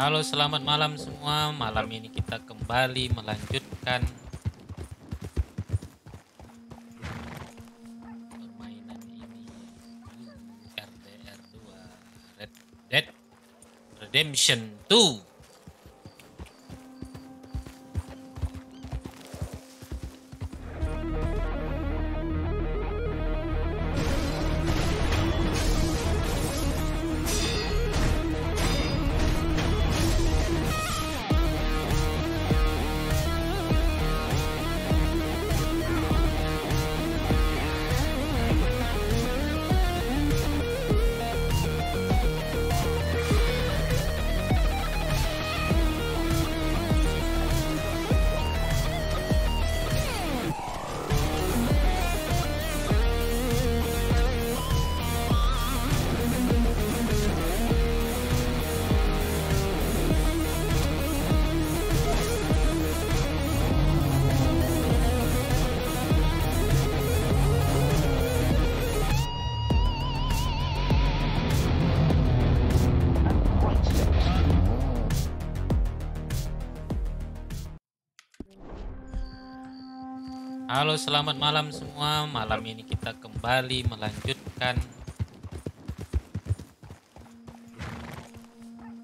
Halo, selamat malam semua. Malam ini kita kembali melanjutkan permainan ini, RDR2 Red Dead Redemption 2. Halo, selamat malam semua. Malam ini kita kembali melanjutkan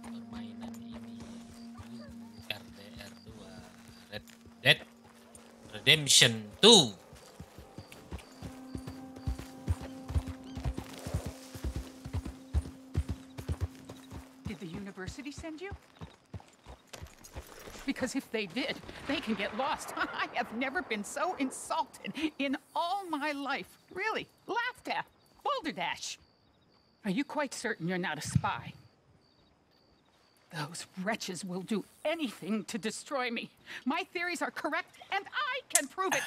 permainan ini, RDR2 Red Dead Redemption 2. Did the university send you? Because if they did, they can get lost. I have never been so insulted in all my life. Really, laughed at, balderdash. Are you quite certain you're not a spy? Those wretches will do anything to destroy me. My theories are correct, and I can prove it.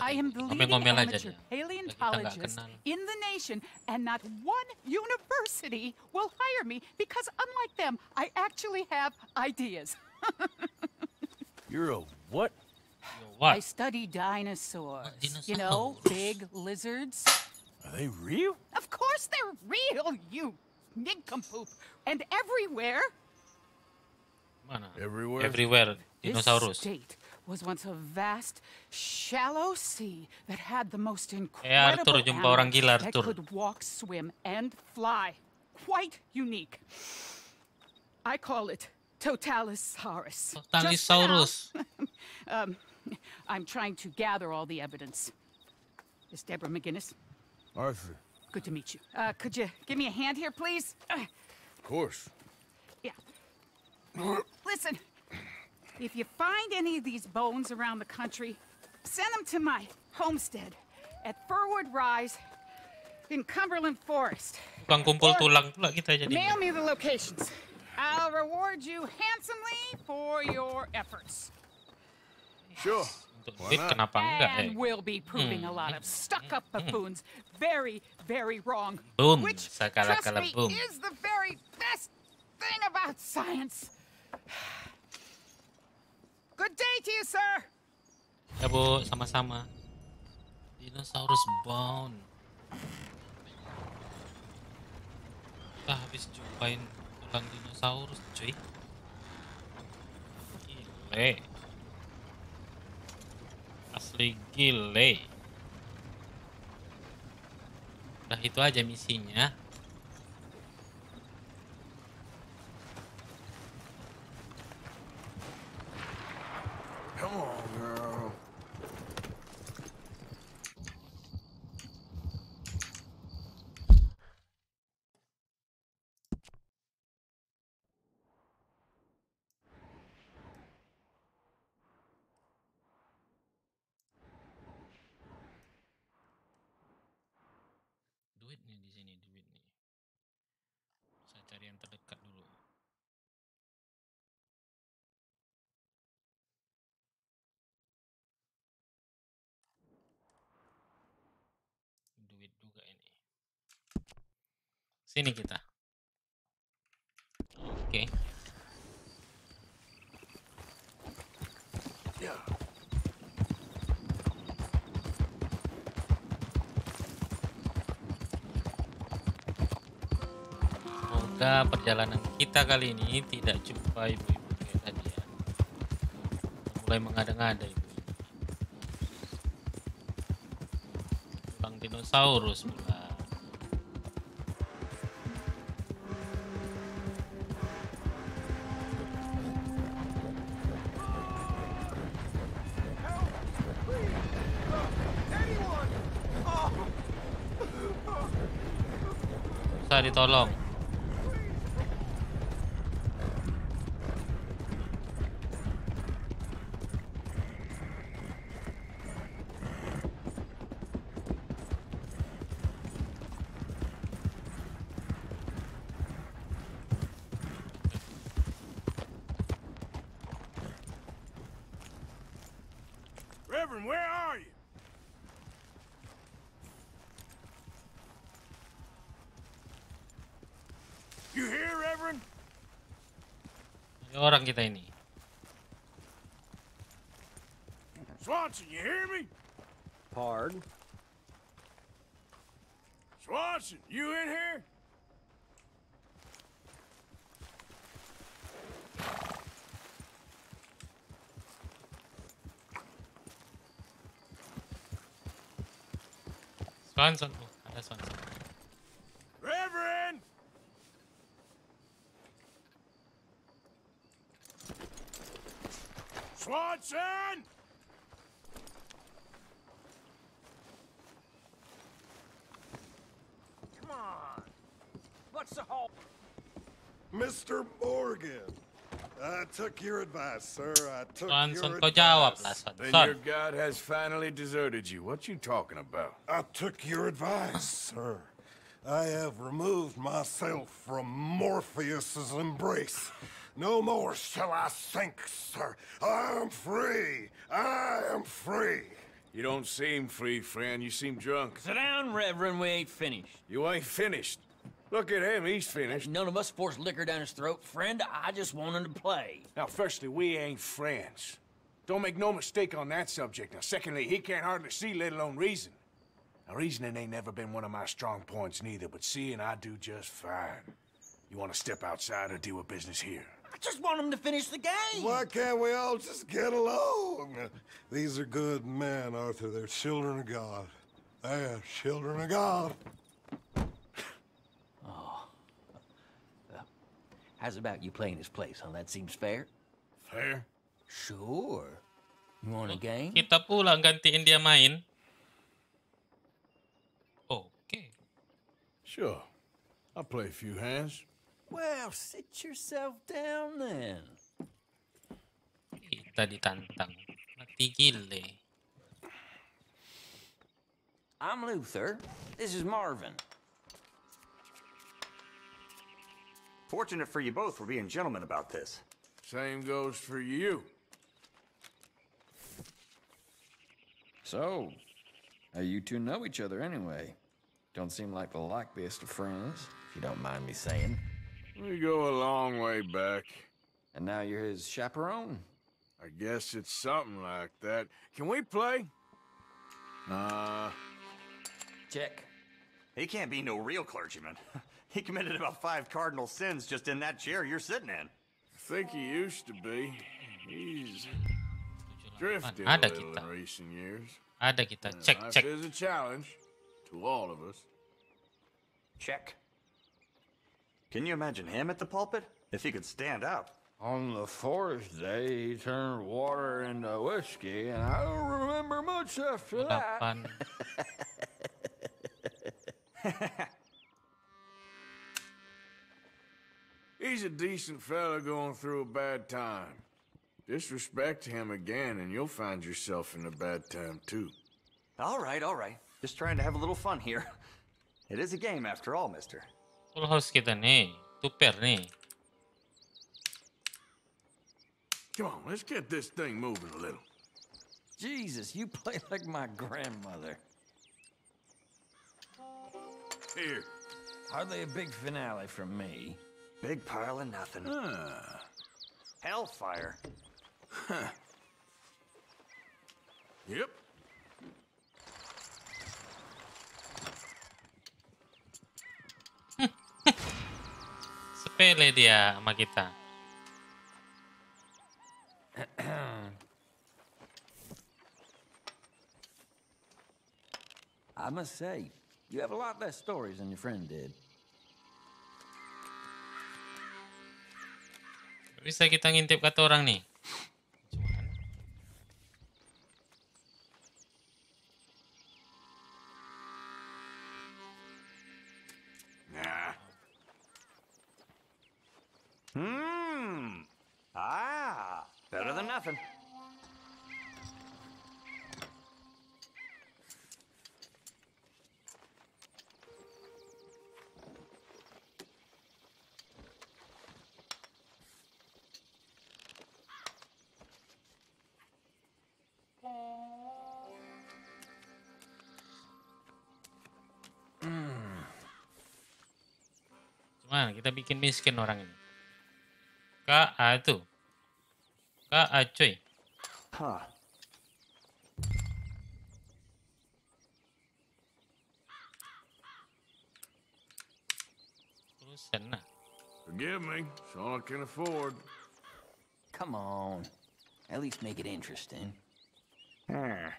I am the leading amateur paleontologist in the nation, and not one university will hire me because, unlike them, I actually have ideas. You're a what? I study dinosaurs. You know, big lizards. Are they real? Of course they're real, you nincompoop. And everywhere. Everywhere. Everywhere. Dinosaurus. Was once a vast, shallow sea that had the most incredible animals that could walk, swim, and fly. Quite unique. I call it Totalisaurus. Totalisaurus. I'm trying to gather all the evidence. Is Deborah McGinnis? Arthur. Good to meet you. Could you give me a hand here, please? Of course. Yeah. Listen. If you find any of these bones around the country, send them to my homestead at Furwood Rise in Cumberland Forest. Mail me the locations. I'll reward you handsomely for your efforts. Sure. And we'll be proving a lot of stuck-up buffoons very, very wrong. Boom. Which, trust me, is the very best thing about science. Good day to you, sir. Ya, Bu, sama-sama. Dinosaurus bone. Kita habis jumpain tulang dinosaurus, cuy. Gile. Asli gile. Udah itu aja misinya. Come on, girl. Duitnya di sini, duit nih. Saya cari yang terdekat dulu. Sini kita. Oke. Ya. Semoga perjalanan kita kali ini tidak jumpa ibu-ibu kayak tadi ya. Mulai mengada-ngada ibu. Bang dinosaurus pula. Bisa ditolong. Orang kita ini. Swanson, you hear me? Pardon? Swanson, you in here? Swanson, oh, ada Swanson. Reverend! Swanson! Come on. What's the hole? Mr. Morgan, I took your advice, sir. I took your advice. Then your God has finally deserted you. What you talking about? I took your advice, sir. I have removed myself from Morpheus's embrace. No more shall I sink, sir. I am free. I am free. You don't seem free, friend. You seem drunk. Sit down, Reverend. We ain't finished. You ain't finished. Look at him. He's finished. None of us forced liquor down his throat. Friend, I just want him to play. Now, firstly, we ain't friends. Don't make no mistake on that subject. Now, secondly, he can't hardly see, let alone reason. Now, reasoning ain't never been one of my strong points neither, but seeing I do just fine. You want to step outside or deal with business here? I just want him to finish the game. Why can't we all just get along? These are good men, Arthur. They're children of God. They're children of God. Oh. How's about you playing his place, huh? That seems fair. Fair? Sure. You want a game? Kita pulang gantiin dia main. Okay. Sure. I'll play a few hands. Well, sit yourself down then. Kita ditantang. Mati gile. I'm Luther. This is Marvin. Fortunate for you both for being gentlemen about this. Same goes for you. So, how you two know each other anyway? Don't seem like the likeliest of friends, if you don't mind me saying. We go a long way back. And now you're his chaperone? I guess it's something like that. Can we play? Check. He can't be no real clergyman. He committed about 5 cardinal sins just in that chair you're sitting in. I think he used to be. He's drifted a little in recent years. Check. Life is a challenge to all of us. Check. Can you imagine him at the pulpit? If he could stand up. On the 4th day, he turned water into whiskey, and I don't remember much after that. He's a decent fella going through a bad time. Disrespect him again, and you'll find yourself in a bad time, too. All right. Just trying to have a little fun here. It is a game, after all, mister. Full house kita nih, tuper nih. Come on, let's get this thing moving a little. Jesus, you play like my grandmother. Here. Hardly a big finale from me. Big pile of nothing. Hellfire. Huh. Yep. Pele dia sama kita. I must say, you have a lot less stories than your friend did. Bisa kita ngintip kata orang nih. Better than nothing. Cuman kita bikin miskin orang ini. Ka itu. Cuy. Huh. Forgive me, it's all I can afford. Come on, at least make it interesting. Hmm.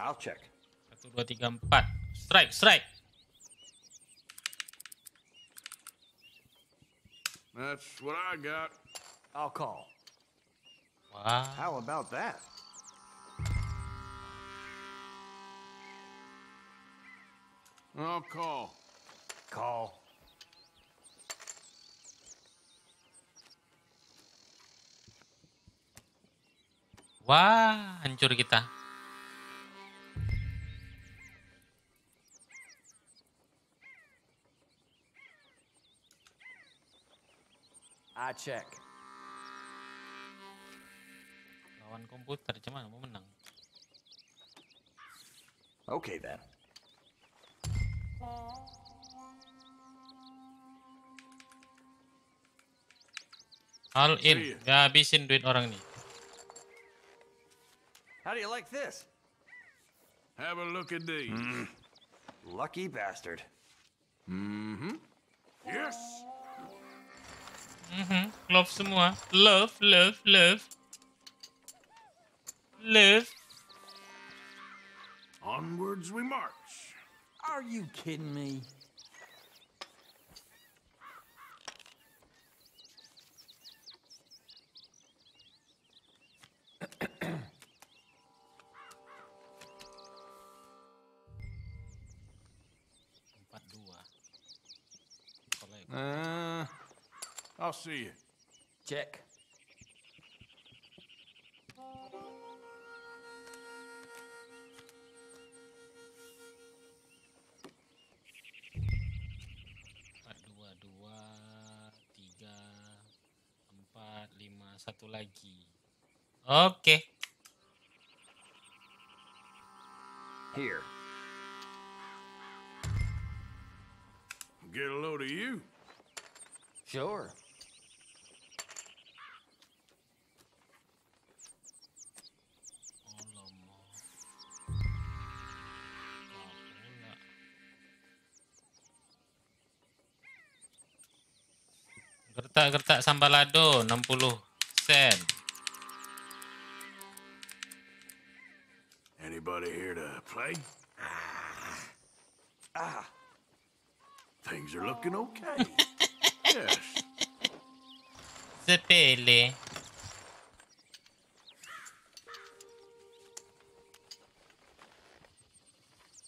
I'll check. 1, 2, 3, 4. Strike, strike. That's what I got. I'll call. Wow. How about that? I'll call. Call. Wah, hancur kita. I check. Lawan komputer cuman mau menang. Okay then. All in. Gak habisin duit orang nih. How do you like this? Have a look at these. Lucky bastard. Yes. Love semua. Love, love, love. Love. Onwards we march. Are you kidding me? I'll see you. Check. Satu lagi. Okay. Here. Get a load of you. Sure. Gertak-gertak sambalado 60 sen. Anybody here to play? Things are looking okay. Yes. Sepele.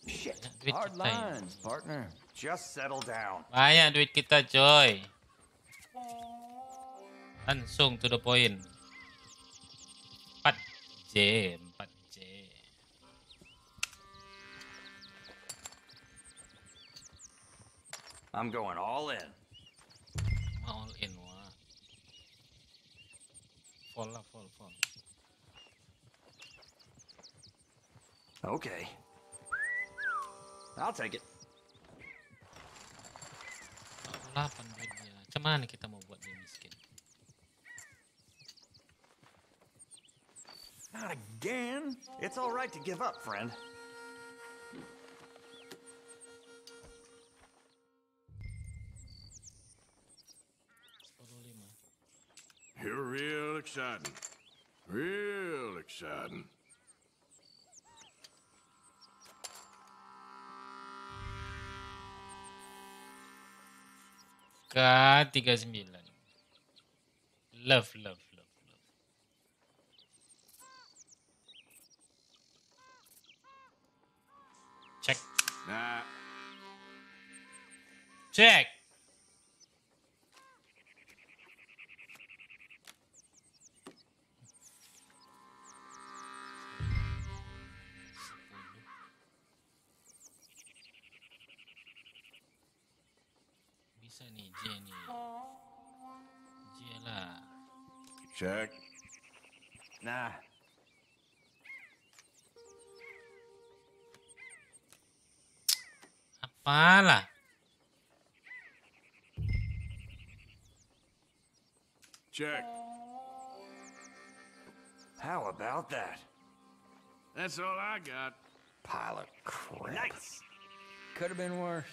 Shit. Hard lines, partner. Just settle down. Banyak duit kita, coy. Langsung to the point. 4J. I'm going all in. All in. Fall. Okay. I'll take it. Cuman kita mau buat dia miskin. Not again! It's all right to give up, friend. You're real exciting. Real exciting. K39. Love. Check. Nah. Check. Check. Nah. Apalah. Check. How about that? That's all I got. Pile of crap. Nice. Could have been worse.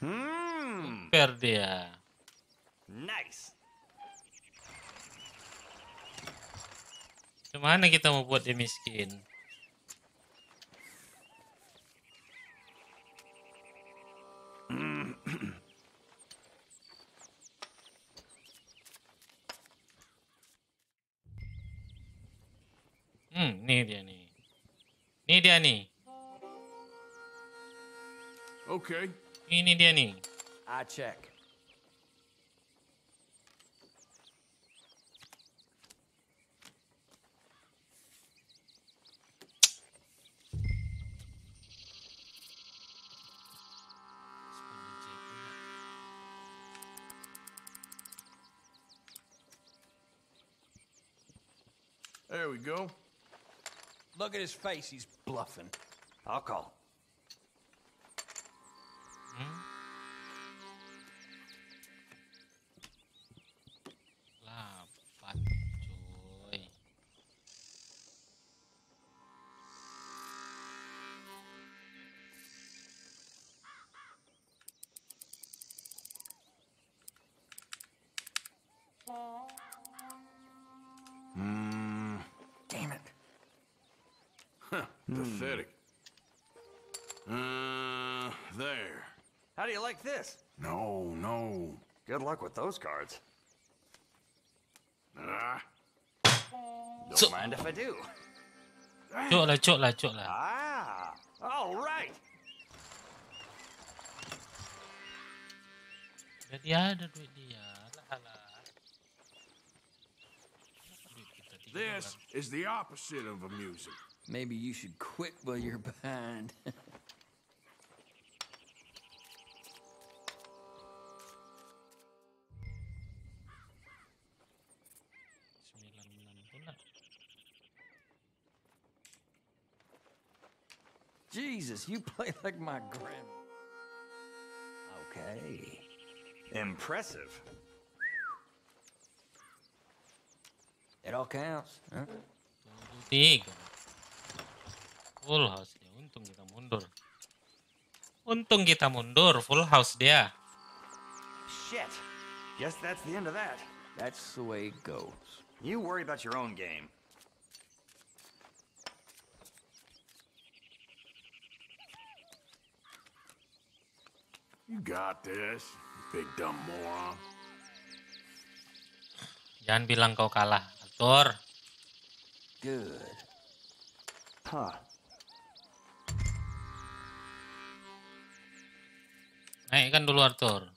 Super dia. Nice. Kemana kita mau buat dia miskin? Ini dia nih. Okay. Ini dia nih. I check. There we go. Look at his face, he's bluffing. I'll call. Pathetic. There. How do you like this? No. Good luck with those cards. Don't mind if I do. Choklah. Ah, all right. Jadi ada duit dia. This is the opposite of amusing. Maybe you should quit while you're behind. Jesus, you play like my grandma. Okay. Impressive. It all counts, huh? Big. Full house dia, untung kita mundur, full house dia. Shit, guess that's the end of that. That's the way it goes. You worry about your own game. You got this, big dumb moron. Jangan bilang kau kalah, atur. Good. Huh. Naikkan dulu, Arthur.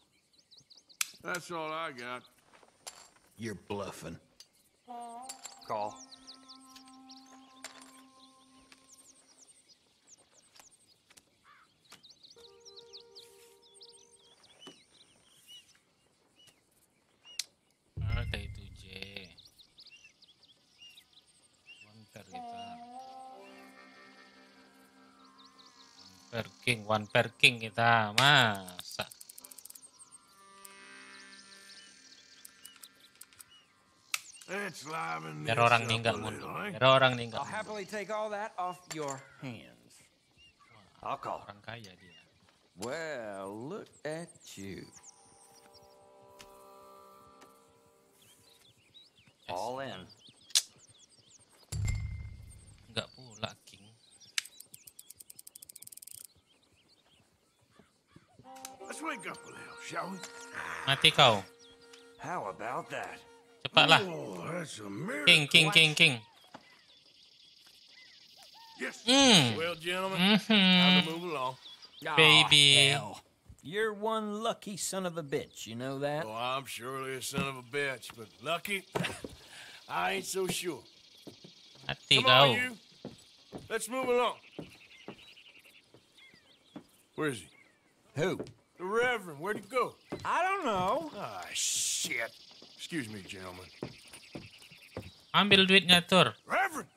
That's all I got. You're bluffing. Call. Ada itu J. Bentar kita. One per king kita masa. Pero orang ninggal mundur. Pero orang ninggal. I'll happily take all that off your hands. I'll call. Orang kaya dia. Well, look at you. All in. Enggak pula, King. Let's wake up a little, shall we? Mati kau. How about that? Cepatlah. King. Yes. Well, gentlemen, time to move along. Baby. Oh, you're one lucky son of a bitch, you know that? Oh, I'm surely a son of a bitch, but lucky? I ain't so sure. Come on, you. Let's move along. Where is he? Who? The Reverend. Where'd he go? I don't know. Ah, shit. Excuse me, gentlemen. Ambil duitnya, Tur. Reverend!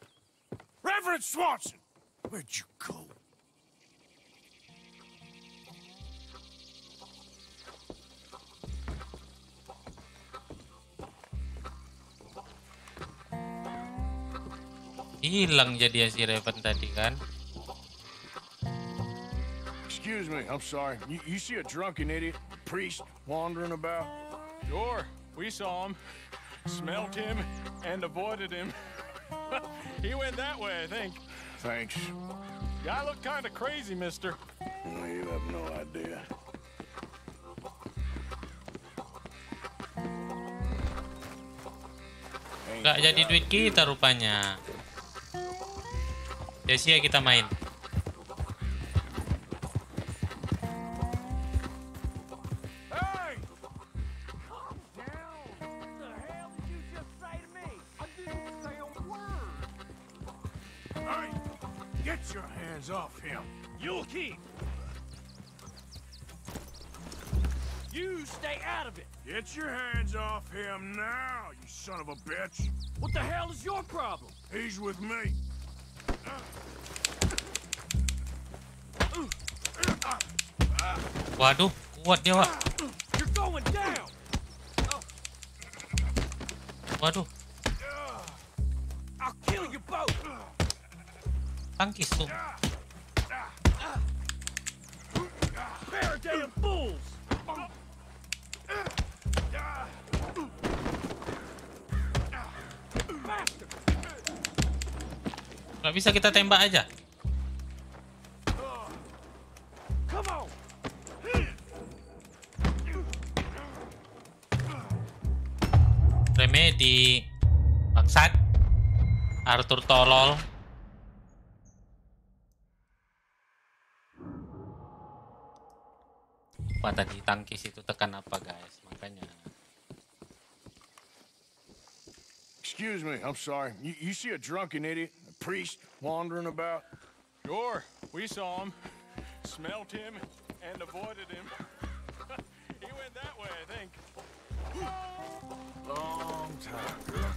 Reverend Swanson! Where'd you go? Hilang jadi si Reven tadi kan? Excuse me, I'm sorry. You see a drunken idiot priest wandering about? Sure, we saw him, smelt him, and avoided him. He went that way, I think. Thanks. Guy looked kind of crazy, mister. You have no idea. Gak jadi duit kita rupanya. Ya sia kita main. Hey! Get your hands off him. You'll keep. You stay out of it. Get your hands off him now, you son of a bitch. What the hell is your problem? He's with me. Waduh, kuat dia, Wak. Waduh. Tangkis tuh. Gak bisa kita tembak aja. Remedi bangsat Arthur tolol. Apa tadi tangkis itu tekan apa, guys? Makanya. Excuse me, I'm sorry. You see a drunken idiot, a priest wandering about? Sure, we saw him, smelt him, and avoided him. He went that way, I think. Long time ago.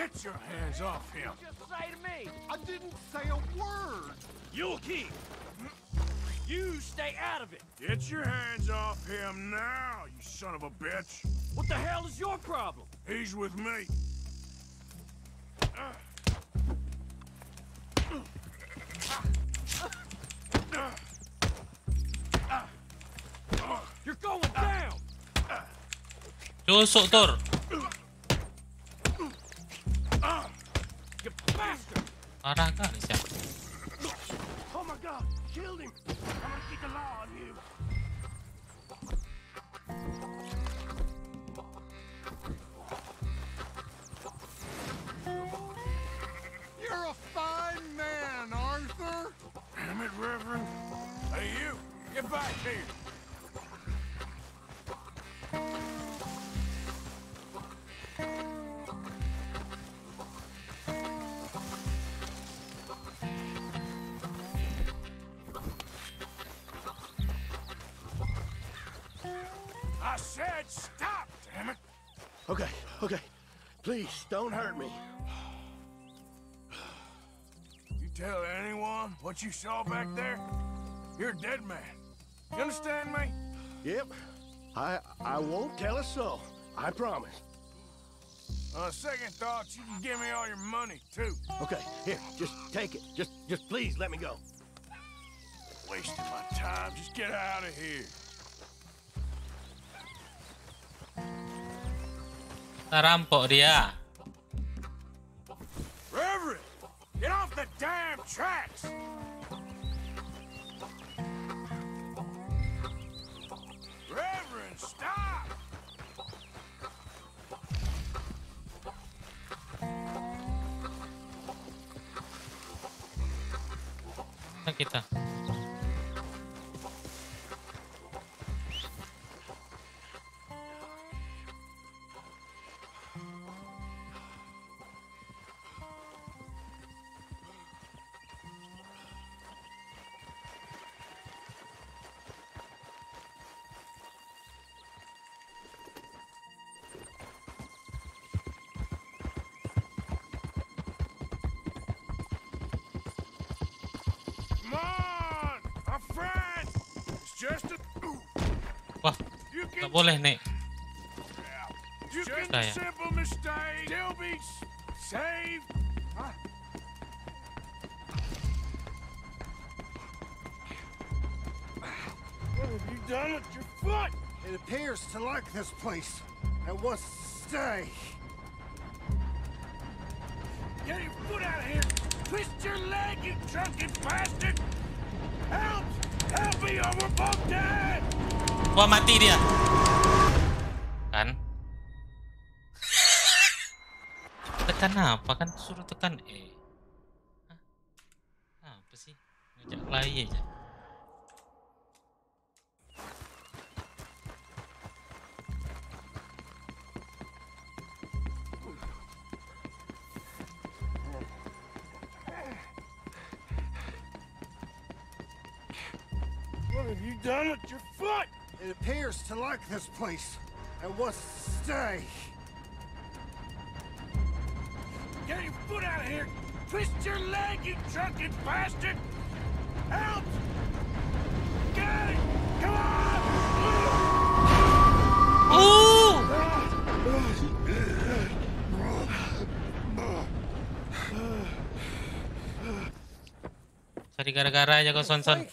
Get your hands off him. Just say to me. I didn't say a word. You'll keep. You stay out of it. Get your hands off him now, you son of a bitch. What the hell is your problem? He's with me. You're going down. Tusuk, Tur. Parah kali siapa? Oh my God, kill him! I'm gonna get the law on you. You're a fine man, Arthur. Damn it, Reverend. Hey, you, get back here. Don't hurt me. tell anyone what you saw back there, you're a dead man. You understand me? Yep. I won't tell a soul. I promise. On second thoughts, you can give me all your money, too. Okay, here, just take it. Just please let me go. Wasting my time. Just get out of here. Ngerampok dia. Reverend, get off the damn tracks. Reverend, stop. Kita. Wah, nggak boleh nih. Sudah ya. It appears to like this place and wants to stay. Get your foot out of here! Twist your leg, you drunken bastard! Help! Help me, or we're both dead! Wah, mati dia. Kan? Tekan apa? Kan suruh tekan E. Hah? Apa sih? Ngajak lari aja. What have you done with your foot? It appears to like this place and wants to stay. Get your foot out of here! Twist your leg, you drunken bastard! Help! Get it! Come on! Sorry, gara-gara aja kau Swanson.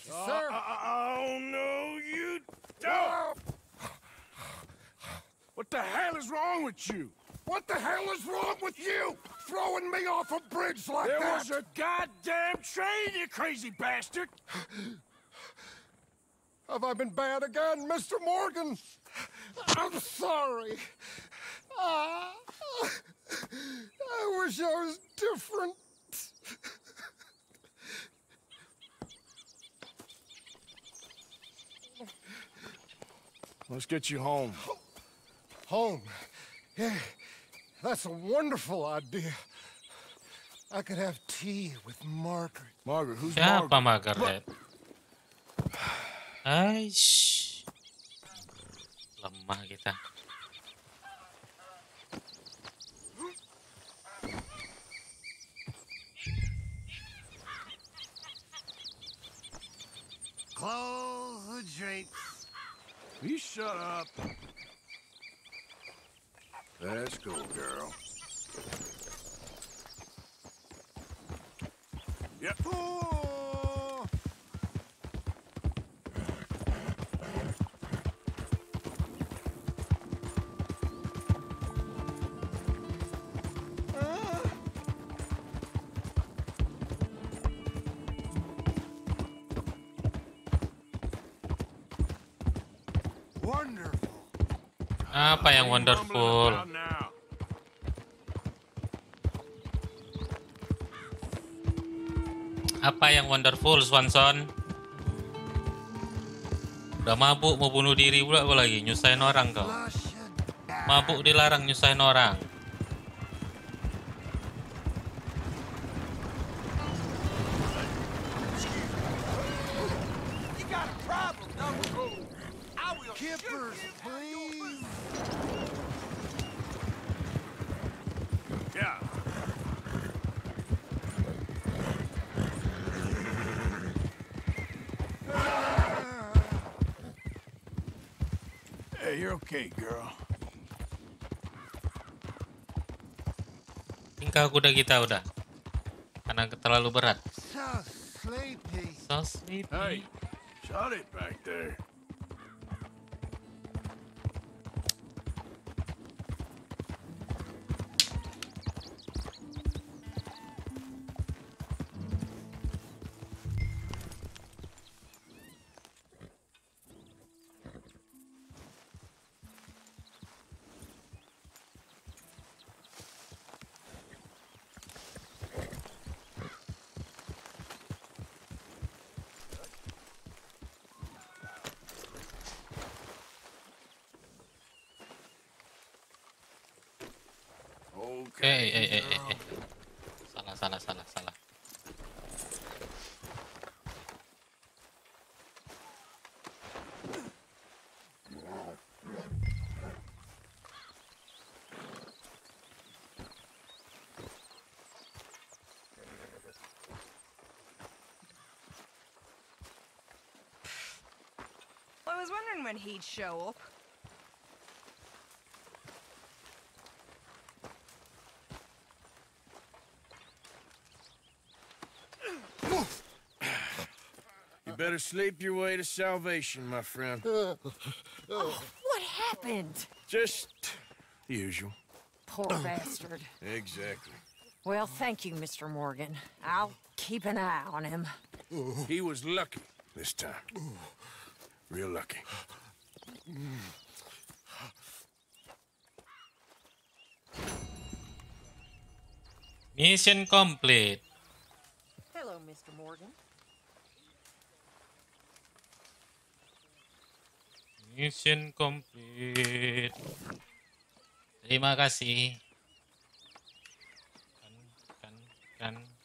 What the hell is wrong with you? What the hell is wrong with you? Throwing me off a bridge like that? There was a goddamn train, you crazy bastard! Have I been bad again, Mr. Morgan? I'm sorry. I wish I was different. Let's get you home. Home. Yeah, that's a wonderful idea. I could have tea with Margaret. Margaret, who's Margaret? Margaret? Aish. Lemah kita. Close the drapes. Will you shut up? Let's go, girl. Yep. Oh! Wonderful. Apa yang wonderful? Apa yang wonderful, Swanson? Udah mabuk mau bunuh diri pula lagi, nyusahin orang kau. Mabuk dilarang nyusahin orang. Yeah, you're okay, girl. Tingkah kuda kita udah. Karena terlalu berat. So sleepy. So sleepy. Hey, shut it back there. Salah. I was wondering when he'd show up. Better sleep your way to salvation, my friend. Oh, what happened? Just the usual. Poor bastard. Exactly. Well, thank you, Mr. Morgan. I'll keep an eye on him. He was lucky this time. Real lucky. Mission complete. Hello, Mr. Morgan. Mission complete. Terima kasih. Kan.